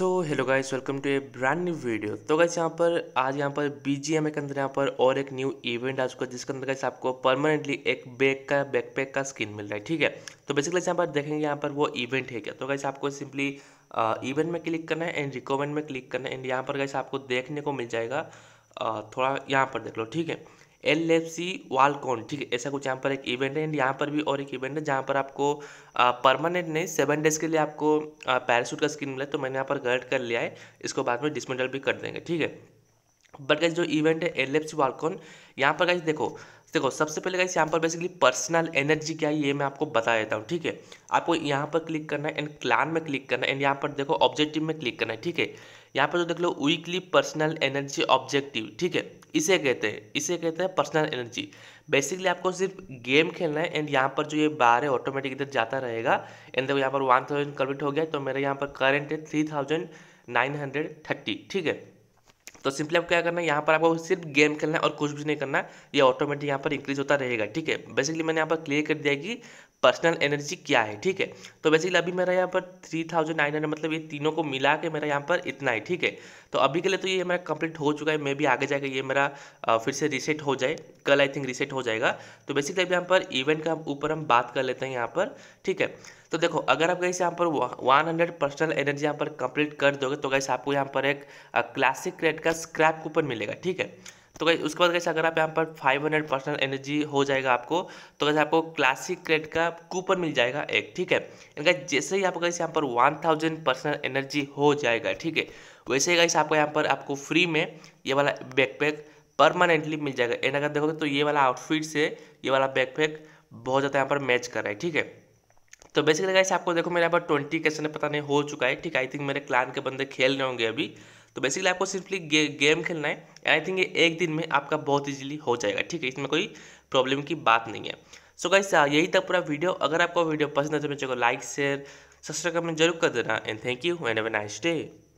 So hello guys, welcome to a brand new video. तो guys यहाँ पर BGM के अंदर यहाँ पर और एक न्यू इवेंट आ चुका है, जिसके अंदर गाइस आपको परमानेंटली एक बैकपैक का स्किन मिल रहा है। ठीक है, तो बेसिकली यहाँ पर देखेंगे यहाँ पर वो इवेंट है क्या। तो गाइस आपको सिंपली इवेंट में क्लिक करना है एंड रिकमेंड में क्लिक करना है एंड यहाँ पर गाइस आपको देखने को मिल जाएगा, थोड़ा यहाँ पर देख लो। ठीक है, LFC वॉक ऑन, ठीक है, ऐसा कुछ यहाँ पर एक इवेंट है एंड यहाँ पर भी और एक इवेंट है जहाँ पर आपको परमानेंट नहीं 7 डेज़ के लिए आपको पैराशूट का स्किन मिला है। तो मैंने यहाँ पर कलेक्ट कर लिया है, इसको बाद में डिसमेंटल भी कर देंगे। ठीक है, बट गाइस जो इवेंट है LFC वॉक ऑन, यहाँ पर गाइस देखो सबसे पहले गाइस यहाँ पर बेसिकली पर्सनल एनर्जी क्या है ये मैं आपको बता देता हूँ। ठीक है, आपको यहाँ पर क्लिक करना है एंड क्लान में क्लिक करना है एंड यहाँ पर देखो ऑब्जेक्टिव में क्लिक करना है। ठीक है, यहाँ पर जो देख लो वीकली पर्सनल एनर्जी ऑब्जेक्टिव, ठीक है, इसे कहते हैं पर्सनल एनर्जी। बेसिकली आपको सिर्फ गेम खेलना है एंड यहाँ पर जो ये बार है ऑटोमेटिक इधर जाता रहेगा एंड देखो यहाँ पर 1000 कन्वर्ट हो गया। तो मेरे यहाँ पर करेंट है 3930। ठीक है, तो सिंपली आपको क्या करना है, यहाँ पर आपको सिर्फ गेम खेलना है और कुछ भी नहीं करना है, ये ऑटोमेटिक यहाँ पर इंक्रीज होता रहेगा। ठीक है, बेसिकली मैंने यहाँ पर क्लियर कर दिया कि पर्सनल एनर्जी क्या है। ठीक है, तो बेसिकली अभी मेरा यहाँ पर 3900, मतलब ये तीनों को मिला के मेरा यहाँ पर इतना है। ठीक है, तो अभी के लिए तो ये मेरा कंप्लीट हो चुका है। मे भी आगे जाकर ये मेरा फिर से रीसेट हो जाए, कल आई थिंक रीसेट हो जाएगा। तो बेसिकली अभी यहाँ पर इवेंट का ऊपर हम बात कर लेते हैं यहाँ पर। ठीक है, तो देखो अगर आप गाइस यहाँ पर 100 पर्सनल एनर्जी यहाँ पर कंप्लीट कर दोगे तो गाइस आपको यहाँ पर एक क्लासिक क्रेड का स्क्रैप कूपन मिलेगा। ठीक है, तो गाइस उसके बाद गाइस अगर आप यहाँ पर 500 पर्सनल एनर्जी हो जाएगा आपको, तो गाइस आपको क्लासिक क्रेड का कूपन मिल जाएगा एक। ठीक है, इनका जैसे ही आपको गाइस यहाँ पर 1000 पर्सनल एनर्जी हो जाएगा, ठीक है, वैसे ही गाइस आपको यहाँ पर आपको फ्री में ये वाला बैकपैक परमानेंटली मिल जाएगा। एंड अगर देखोगे तो ये वाला आउटफिट से ये वाला बैकपैक बहुत ज़्यादा यहाँ पर मैच कर रहा है। ठीक है, तो बेसिकली गाइस आपको देखो मेरे यहाँ पर 20 कैसे पता नहीं हो चुका है। ठीक, आई थिंक मेरे क्लान के बंदे खेल रहे होंगे अभी। तो बेसिकली आपको सिंपली गेम खेलना है, आई थिंक ये एक दिन में आपका बहुत इजीली हो जाएगा। ठीक है, इसमें कोई प्रॉब्लम की बात नहीं है। सो गाइस यही था पूरा वीडियो। अगर आपको वीडियो पसंद है तो मेरे को लाइक शेयर सब्सक्राइब कमेंट जरूर कर देना and thank you and have a nice day.